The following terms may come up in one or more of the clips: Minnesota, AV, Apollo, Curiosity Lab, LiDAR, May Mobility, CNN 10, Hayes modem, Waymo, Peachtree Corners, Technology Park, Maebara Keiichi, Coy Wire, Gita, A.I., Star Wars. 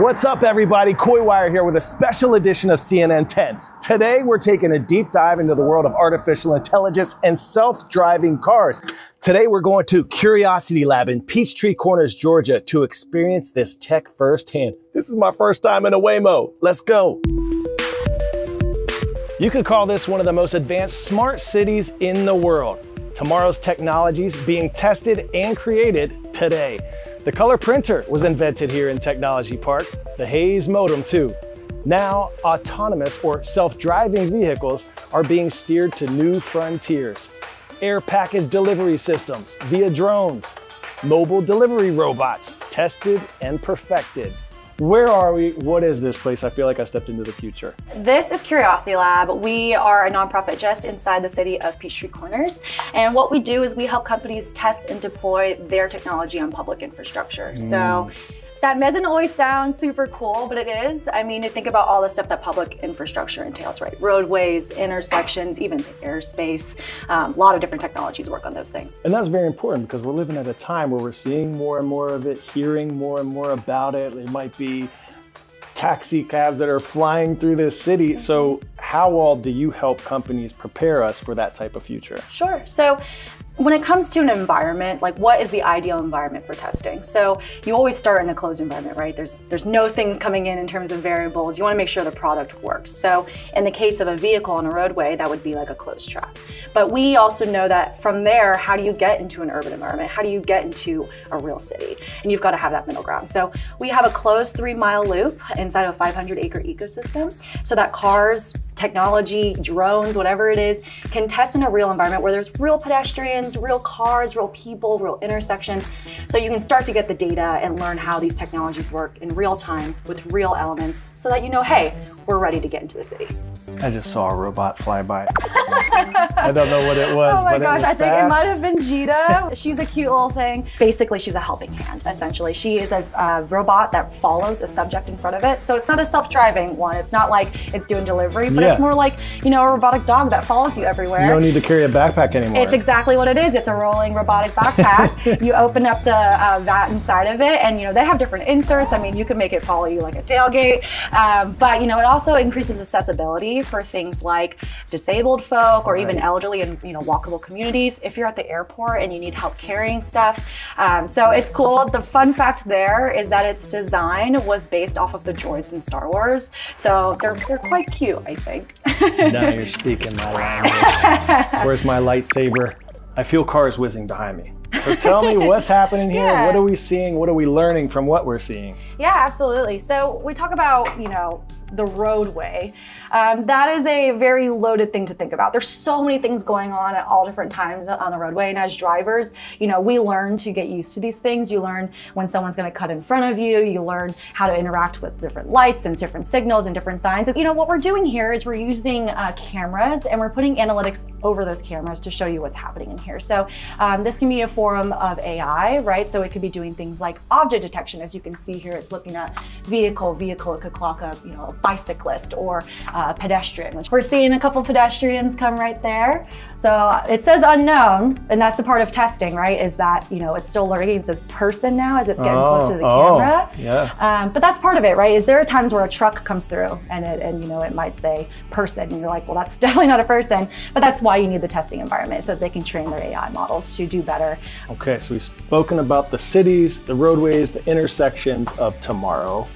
What's up, everybody? Coy Wire here with a special edition of CNN 10. Today, we're taking a deep dive into the world of artificial intelligence and self-driving cars. Today, we're going to Curiosity Lab in Peachtree Corners, Georgia, to experience this tech firsthand. This is my first time in a Waymo. Let's go. You could call this one of the most advanced smart cities in the world. Tomorrow's technologies being tested and created today. The color printer was invented here in Technology Park, the Hayes modem too. Now, autonomous or self-driving vehicles are being steered to new frontiers. Air package delivery systems via drones, mobile delivery robots tested and perfected. Where are we? What is this place? I feel like I stepped into the future. This is Curiosity Lab. We are a nonprofit just inside the city of Peachtree Corners. And what we do is we help companies test and deploy their technology on public infrastructure. So that doesn't always sound super cool, but it is. I mean, think about all the stuff that public infrastructure entails, right? Roadways, intersections, even the airspace. A lot of different technologies work on those things. And that's very important because we're living at a time where we're seeing more and more of it, hearing more and more about it. It might be taxi cabs that are flying through this city. So how all do you help companies prepare us for that type of future? Sure. So when it comes to an environment, like what is the ideal environment for testing? So you always start in a closed environment, right? There's no things coming in terms of variables. You want to make sure the product works. So in the case of a vehicle on a roadway, that would be like a closed track. But we also know that from there, how do you get into an urban environment? How do you get into a real city? And you've got to have that middle ground. So we have a closed 3-mile loop inside of a 500-acre ecosystem so that cars, technology, drones, whatever it is, can test in a real environment where there's real pedestrians, real cars, real people, real intersections. So you can start to get the data and learn how these technologies work in real time with real elements so that you know, hey, we're ready to get into the city. I just saw a robot fly by. I don't know what it was, oh my but gosh, it was I think fast. It might have been Gita. She's a cute little thing. Basically, she's a helping hand, essentially. She is a robot that follows a subject in front of it. So it's not a self-driving one. It's not like it's doing delivery, but it's more like, you know, a robotic dog that follows you everywhere. You don't need to carry a backpack anymore. It's exactly what it is. It's a rolling robotic backpack. You open up the vat inside of it, and you know they have different inserts. I mean, you can make it follow you like a tailgate, but you know it also increases accessibility for things like disabled folk or even elderly and walkable communities. If you're at the airport and you need help carrying stuff, so it's cool. The fun fact there is that its design was based off of the droids in Star Wars, so they're quite cute, I think. Now you're speaking my language. Where's my lightsaber? I feel cars whizzing behind me. So tell me what's happening here. What are we seeing? What are we learning from what we're seeing? Yeah, absolutely. So we talk about, you know, the roadway. That is a very loaded thing to think about. There's so many things going on at all different times on the roadway. And as drivers, you know, we learn to get used to these things. You learn when someone's going to cut in front of you. You learn how to interact with different lights and different signals and different signs. You know, what we're doing here is we're using cameras and we're putting analytics over those cameras to show you what's happening in here. So this can be a form of AI, right? So it could be doing things like object detection. As you can see here, it's looking at vehicle. It could clock up, you know, a bicyclist or a pedestrian, which we're seeing a couple pedestrians come right there. So it says unknown, and that's a part of testing, right? Is that, you know, it's still learning. It says person now as it's getting closer to the camera. Yeah. But that's part of it, right? Is there are times where a truck comes through and you know, it might say person, and you're like, well, that's definitely not a person. But that's why you need the testing environment, so that they can train their AI models to do better. Okay, so we've spoken about the cities, the roadways, the intersections of tomorrow.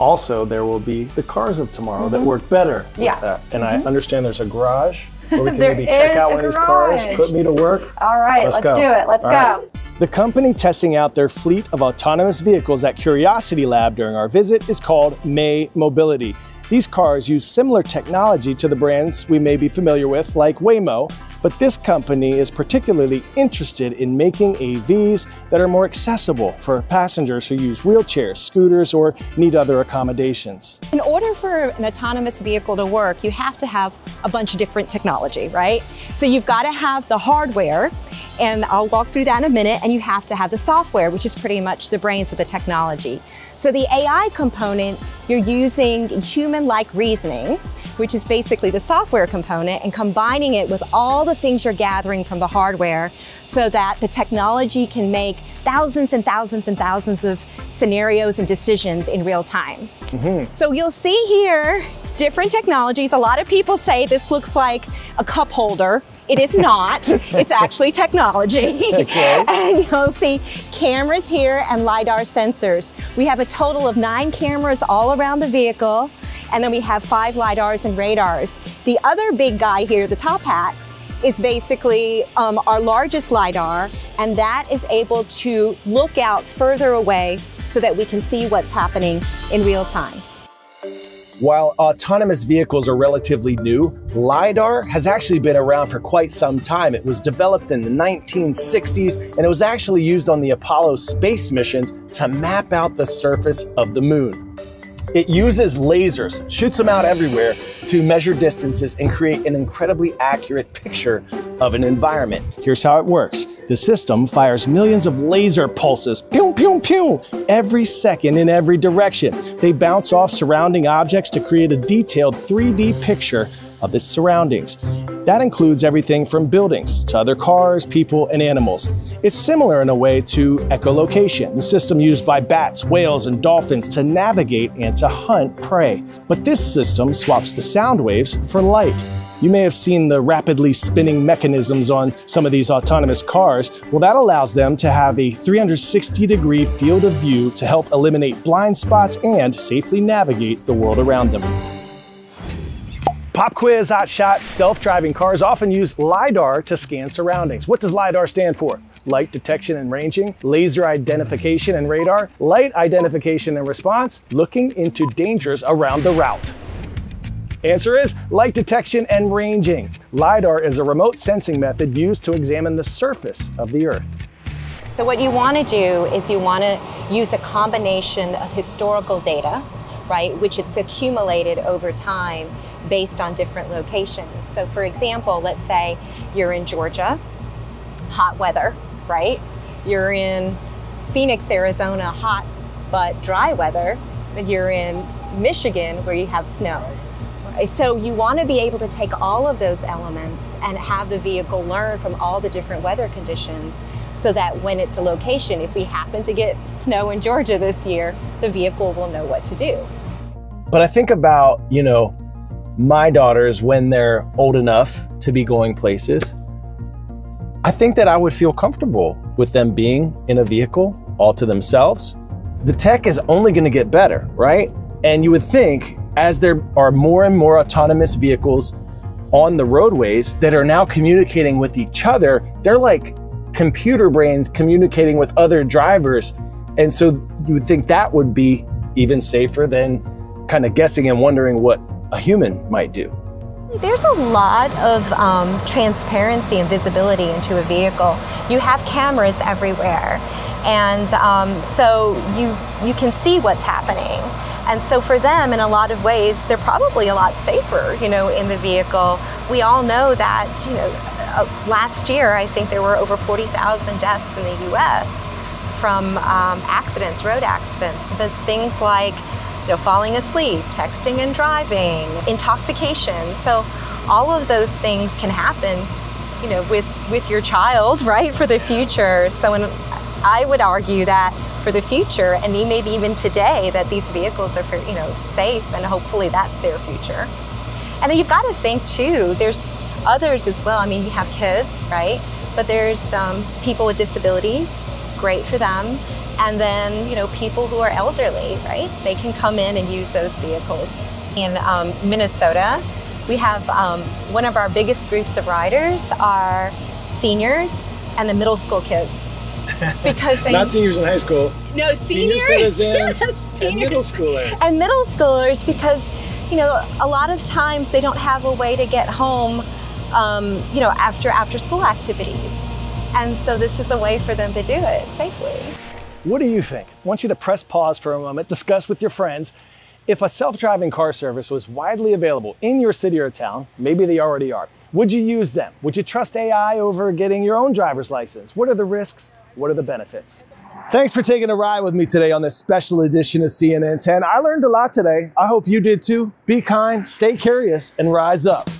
Also, there will be the cars of tomorrow that work better with that. And I understand there's a garage where we can maybe check out one of these cars, put me to work. All right, let's do it. Let's go. The company testing out their fleet of autonomous vehicles at Curiosity Lab during our visit is called May Mobility. These cars use similar technology to the brands we may be familiar with, like Waymo, but this company is particularly interested in making AVs that are more accessible for passengers who use wheelchairs, scooters, or need other accommodations. In order for an autonomous vehicle to work, you have to have a bunch of different technology, right? So you've got to have the hardware, and I'll walk through that in a minute, and you have to have the software, which is pretty much the brains of the technology. So the AI component, you're using human-like reasoning, which is basically the software component, and combining it with all the things you're gathering from the hardware so that the technology can make thousands and thousands and thousands of scenarios and decisions in real time. Mm-hmm. So you'll see here different technologies. A lot of people say this looks like a cup holder. It is not. It's actually technology. Okay. And you'll see cameras here and LiDAR sensors. We have a total of 9 cameras all around the vehicle, and then we have 5 LiDARs and radars. The other big guy here, the top hat, is basically our largest LiDAR, and that is able to look out further away so that we can see what's happening in real time. While autonomous vehicles are relatively new, LiDAR has actually been around for quite some time. It was developed in the 1960s, and it was actually used on the Apollo space missions to map out the surface of the moon. It uses lasers, shoots them out everywhere, to measure distances and create an incredibly accurate picture of an environment. Here's how it works. The system fires millions of laser pulses, pew, pew, pew, every second in every direction. They bounce off surrounding objects to create a detailed 3D picture of its surroundings. That includes everything from buildings to other cars, people, and animals. It's similar in a way to echolocation, the system used by bats, whales, and dolphins to navigate and to hunt prey. But this system swaps the sound waves for light. You may have seen the rapidly spinning mechanisms on some of these autonomous cars. Well, that allows them to have a 360-degree field of view to help eliminate blind spots and safely navigate the world around them. Pop quiz, hot shot. Self-driving cars often use LiDAR to scan surroundings. What does LiDAR stand for? Light detection and ranging, laser identification and radar, light identification and response, looking into dangers around the route. Answer is light detection and ranging. LiDAR is a remote sensing method used to examine the surface of the Earth. So what you want to do is you want to use a combination of historical data, right, which it's accumulated over time based on different locations. So for example, let's say you're in Georgia, hot weather, right? You're in Phoenix, Arizona, hot but dry weather, and you're in Michigan where you have snow. So you want to be able to take all of those elements and have the vehicle learn from all the different weather conditions so that when it's a location, if we happen to get snow in Georgia this year, the vehicle will know what to do. But I think about, you know, my daughters when they're old enough to be going places. I think that I would feel comfortable with them being in a vehicle all to themselves. The tech is only going to get better, right? And you would think, as there are more and more autonomous vehicles on the roadways that are now communicating with each other, they're like computer brains communicating with other drivers. And so you would think that would be even safer than kind of guessing and wondering what a human might do. There's a lot of transparency and visibility into a vehicle. You have cameras everywhere, and so you can see what's happening. And so for them, in a lot of ways, they're probably a lot safer, you know, in the vehicle. We all know that, you know, last year, I think there were over 40,000 deaths in the U.S. from accidents, road accidents. So it's things like, you know, falling asleep, texting and driving, intoxication. So all of those things can happen, you know, with your child, right, for the future. So I would argue that for the future, and maybe even today, that these vehicles are, you know, safe, and hopefully that's their future. And then you've got to think too, there's others as well. I mean, you have kids, right? But there's people with disabilities, great for them. And then, you know, people who are elderly, right? They can come in and use those vehicles. In Minnesota, we have one of our biggest groups of riders are seniors and the middle school kids. Because not seniors in high school. No, seniors and middle schoolers. And middle schoolers, because, you know, a lot of times they don't have a way to get home, you know, after school activities. And so this is a way for them to do it safely. What do you think? I want you to press pause for a moment, discuss with your friends. If a self-driving car service was widely available in your city or town, maybe they already are, would you use them? Would you trust AI over getting your own driver's license? What are the risks? What are the benefits? Thanks for taking a ride with me today on this special edition of CNN 10. I learned a lot today. I hope you did too. Be kind, stay curious, and rise up.